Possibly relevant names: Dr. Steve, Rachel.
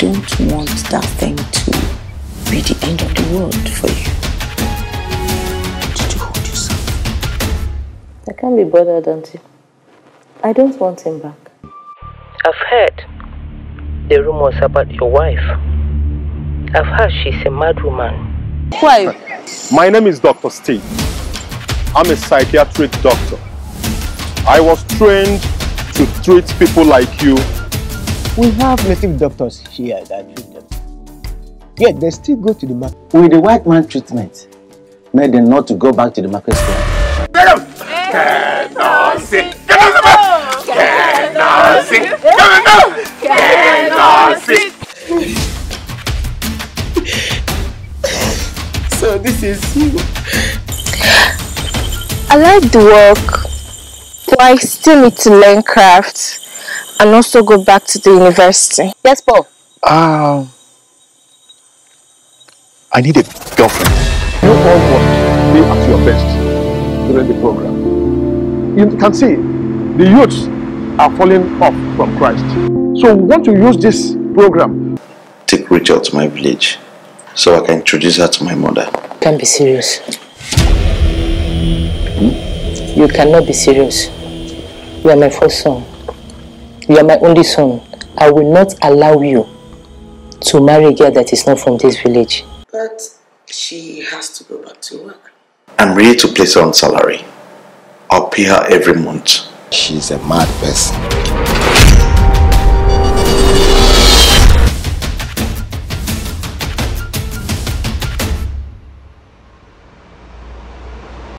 don't want that thing to be the end of the world for you. Did you hold yourself? I can't be bothered, Auntie. I don't want him back. I've heard the rumors about your wife. I've heard she's a mad woman. Why? My name is Dr. Steve. I'm a psychiatric doctor. I was trained to treat people like you. We have native doctors here that treat them. Yet they still go to the market. With the white man treatment, made them not to go back to the market square. Get up! Get up! Get up! Get up! Get up! So this is you. I like the work, but I still need to learn craft and also go back to the university. Yes, Paul? I need a girlfriend. You all want to be at your best during the program. You can see the youths are falling off from Christ. So we want to use this program. Take Rachel to my village, so I can introduce her to my mother. You can't be serious. You cannot be serious. You are my first son. You are my only son. I will not allow you to marry a girl that is not from this village. But she has to go back to work. I'm ready to place her on salary. I'll pay her every month. She's a mad person.